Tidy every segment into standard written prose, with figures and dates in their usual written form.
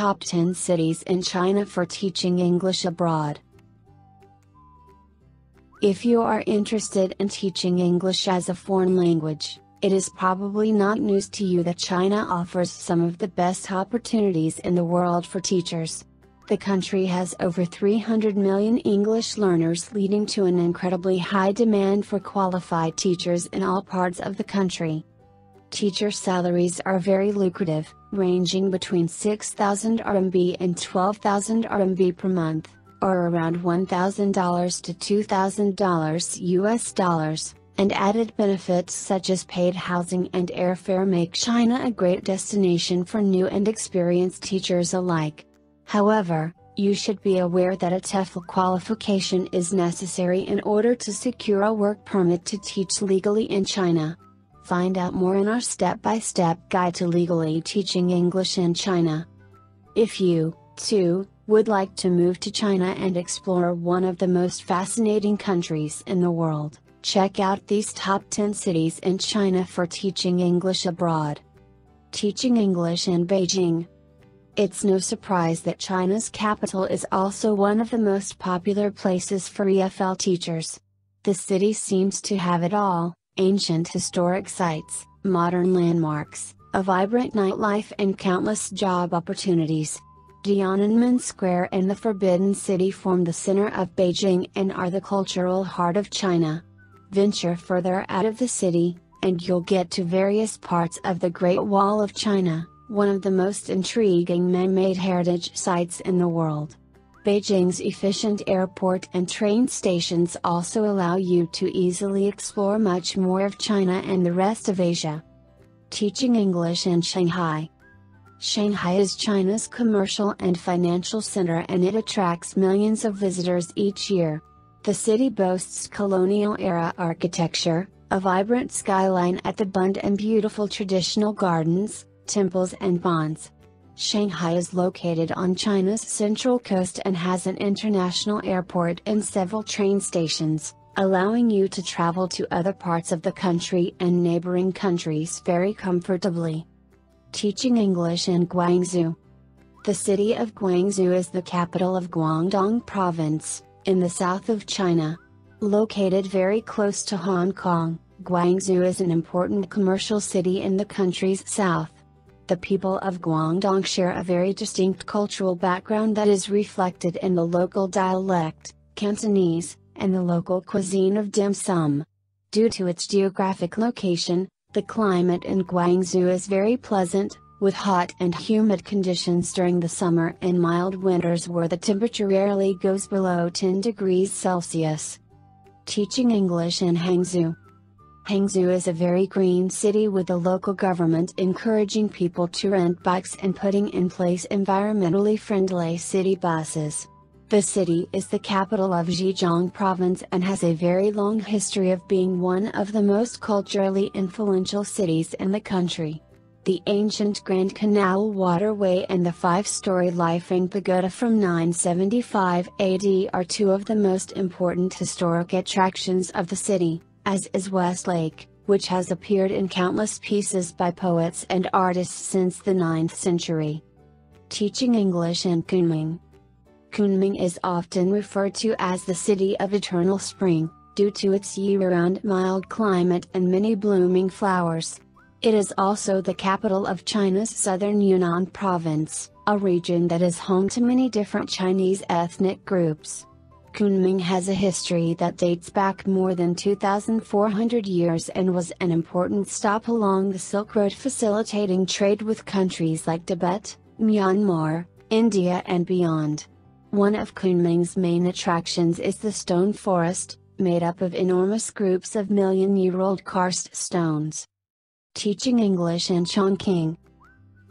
top 10 cities in China for teaching English abroad. If you are interested in teaching English as a foreign language, it is probably not news to you that China offers some of the best opportunities in the world for teachers. The country has over 300 million English learners, leading to an incredibly high demand for qualified teachers in all parts of the country. Teacher salaries are very lucrative, ranging between 6,000 RMB and 12,000 RMB per month, or around $1,000 to $2,000 US dollars, and added benefits such as paid housing and airfare make China a great destination for new and experienced teachers alike. However, you should be aware that a TEFL qualification is necessary in order to secure a work permit to teach legally in China. Find out more in our step-by-step guide to legally teaching English in China. If you, too, would like to move to China and explore one of the most fascinating countries in the world, check out these top 10 cities in China for teaching English abroad. Teaching English in Beijing. It's no surprise that China's capital is also one of the most popular places for EFL teachers. The city seems to have it all: ancient historic sites, modern landmarks, a vibrant nightlife and countless job opportunities. Tiananmen Square and the Forbidden City form the center of Beijing and are the cultural heart of China. Venture further out of the city, and you'll get to various parts of the Great Wall of China, one of the most intriguing man-made heritage sites in the world. Beijing's efficient airport and train stations also allow you to easily explore much more of China and the rest of Asia. Teaching English in Shanghai. Shanghai is China's commercial and financial center, and it attracts millions of visitors each year. The city boasts colonial-era architecture, a vibrant skyline at the Bund and beautiful traditional gardens, temples and ponds. Shanghai is located on China's central coast and has an international airport and several train stations, allowing you to travel to other parts of the country and neighboring countries very comfortably. Teaching English in Guangzhou. The city of Guangzhou is the capital of Guangdong Province, in the south of China. Located very close to Hong Kong, Guangzhou is an important commercial city in the country's south. The people of Guangdong share a very distinct cultural background that is reflected in the local dialect, Cantonese, and the local cuisine of dim sum. Due to its geographic location, the climate in Guangzhou is very pleasant, with hot and humid conditions during the summer and mild winters where the temperature rarely goes below 10 degrees Celsius. Teaching English in Hangzhou. Hangzhou is a very green city, with the local government encouraging people to rent bikes and putting in place environmentally friendly city buses. The city is the capital of Zhejiang Province and has a very long history of being one of the most culturally influential cities in the country. The ancient Grand Canal Waterway and the five-story Leifeng Pagoda from 975 AD are two of the most important historic attractions of the city, as is West Lake, which has appeared in countless pieces by poets and artists since the 9th century. Teaching English in Kunming. Kunming is often referred to as the city of eternal spring, due to its year-round mild climate and many blooming flowers. It is also the capital of China's southern Yunnan Province, a region that is home to many different Chinese ethnic groups. Kunming has a history that dates back more than 2,400 years and was an important stop along the Silk Road, facilitating trade with countries like Tibet, Myanmar, India and beyond. One of Kunming's main attractions is the Stone Forest, made up of enormous groups of million-year-old karst stones. Teaching English in Chongqing.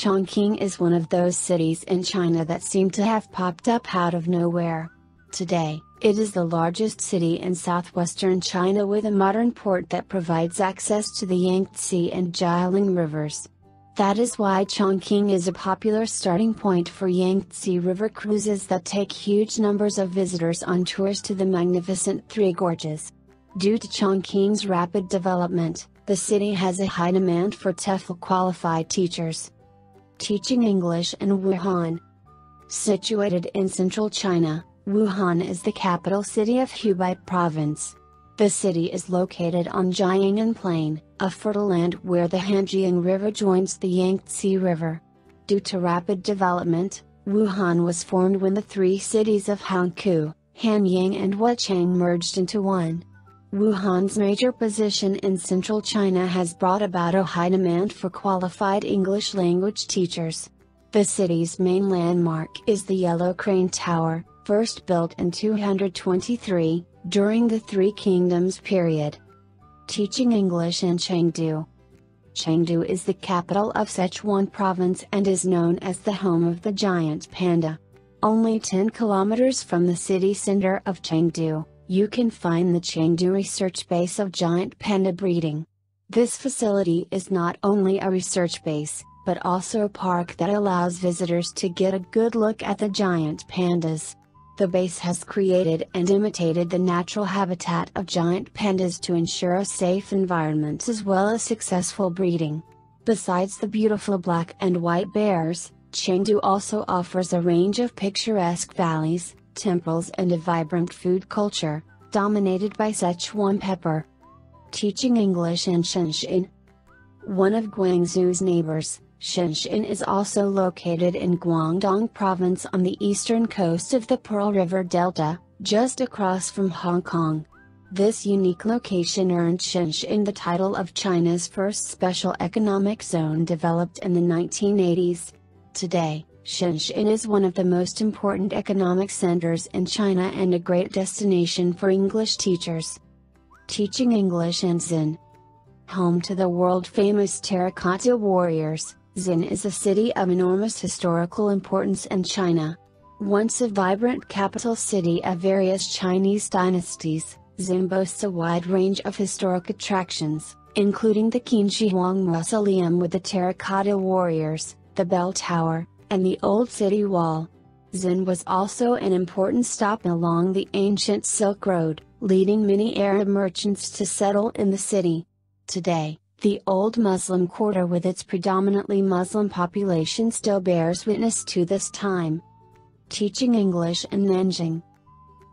Chongqing is one of those cities in China that seem to have popped up out of nowhere. Today, it is the largest city in southwestern China, with a modern port that provides access to the Yangtze and Jianghan rivers. That is why Chongqing is a popular starting point for Yangtze River cruises that take huge numbers of visitors on tours to the magnificent Three Gorges. Due to Chongqing's rapid development, the city has a high demand for TEFL qualified teachers. Teaching English in Wuhan. Situated in central China, Wuhan is the capital city of Hubei Province. The city is located on Jianghan Plain, a fertile land where the Hanjiang River joins the Yangtze River. Due to rapid development, Wuhan was formed when the three cities of Hankou, Hanyang and Wuchang merged into one. Wuhan's major position in central China has brought about a high demand for qualified English language teachers. The city's main landmark is the Yellow Crane Tower, first built in 223, during the Three Kingdoms period. Teaching English in Chengdu. Chengdu is the capital of Sichuan Province and is known as the home of the giant panda. Only 10 kilometers from the city center of Chengdu, you can find the Chengdu Research Base of Giant Panda Breeding. This facility is not only a research base, but also a park that allows visitors to get a good look at the giant pandas. The base has created and imitated the natural habitat of giant pandas to ensure a safe environment as well as successful breeding. Besides the beautiful black and white bears, Chengdu also offers a range of picturesque valleys, temples and a vibrant food culture, dominated by Sichuan pepper. Teaching English in Shenzhen. One of Guangzhou's neighbors, Shenzhen is also located in Guangdong Province on the eastern coast of the Pearl River Delta, just across from Hong Kong. This unique location earned Shenzhen the title of China's first special economic zone developed in the 1980s. Today, Shenzhen is one of the most important economic centers in China and a great destination for English teachers. Teaching English in Xi'an. Home to the world-famous Terracotta Warriors, Xi'an is a city of enormous historical importance in China. Once a vibrant capital city of various Chinese dynasties, Xi'an boasts a wide range of historic attractions, including the Qin Shi Huang Mausoleum with the Terracotta Warriors, the Bell Tower, and the Old City Wall. Xi'an was also an important stop along the ancient Silk Road, leading many Arab merchants to settle in the city. Today, the old Muslim quarter with its predominantly Muslim population still bears witness to this time. Teaching English in Nanjing.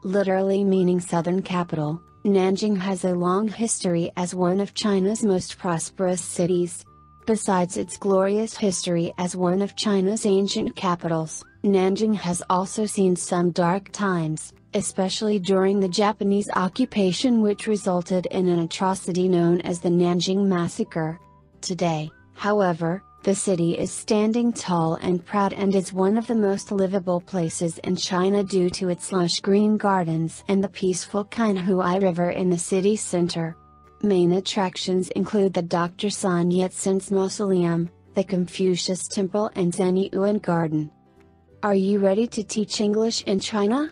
Literally meaning Southern Capital, Nanjing has a long history as one of China's most prosperous cities. Besides its glorious history as one of China's ancient capitals, Nanjing has also seen some dark times, especially during the Japanese occupation, which resulted in an atrocity known as the Nanjing Massacre. Today, however, the city is standing tall and proud and is one of the most livable places in China due to its lush green gardens and the peaceful Kanhuai River in the city center. Main attractions include the Dr. Sun Yat-sen's mausoleum, the Confucius Temple and Zen Yuan Garden. Are you ready to teach English in China?